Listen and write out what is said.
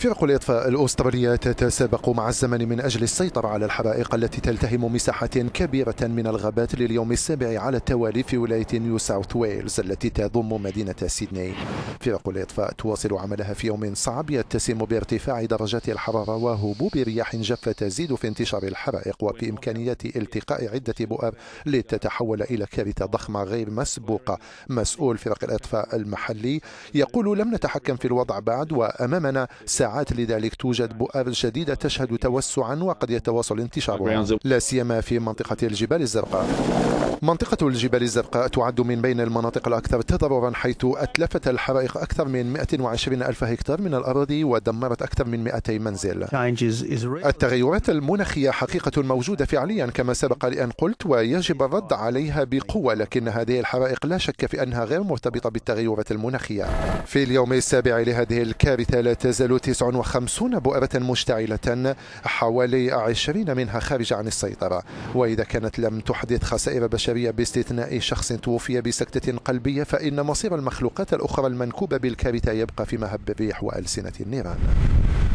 فرق الإطفاء الأسترالية تتسابق مع الزمن من أجل السيطرة على الحرائق التي تلتهم مساحة كبيرة من الغابات لليوم السابع على التوالي في ولاية نيو ساوث ويلز التي تضم مدينة سيدني. فرق الإطفاء تواصل عملها في يوم صعب يتسم بارتفاع درجات الحرارة وهبوب رياح جافة تزيد في انتشار الحرائق وفي إمكانية التقاء عدة بؤر لتتحول إلى كارثة ضخمة غير مسبوقة. مسؤول فرق الإطفاء المحلي يقول: لم نتحكم في الوضع بعد وأمامنا ساعات، لذلك توجد بؤر جديدة تشهد توسعا وقد يتواصل انتشارها، لا سيما في منطقة الجبال الزرقاء. منطقة الجبال الزرقاء تعد من بين المناطق الأكثر تضررا، حيث أتلفت الحرائق أكثر من 120 ألف هكتار من الأراضي ودمرت أكثر من 200 منزل. التغيرات المناخية حقيقة موجودة فعليا كما سبق لأن قلت، ويجب الرد عليها بقوة، لكن هذه الحرائق لا شك في أنها غير مرتبطة بالتغيرات المناخية. في اليوم السابع لهذه الكارثة لا تزال 59 بؤرة مشتعلة، حوالي 20 منها خارج عن السيطرة. وإذا كانت لم تحدث خسائر بشرية باستثناء شخص توفي بسكتة قلبية، فإن مصير المخلوقات الأخرى المنكوبة بالكارثة يبقى في مهب الريح وألسنة النيران.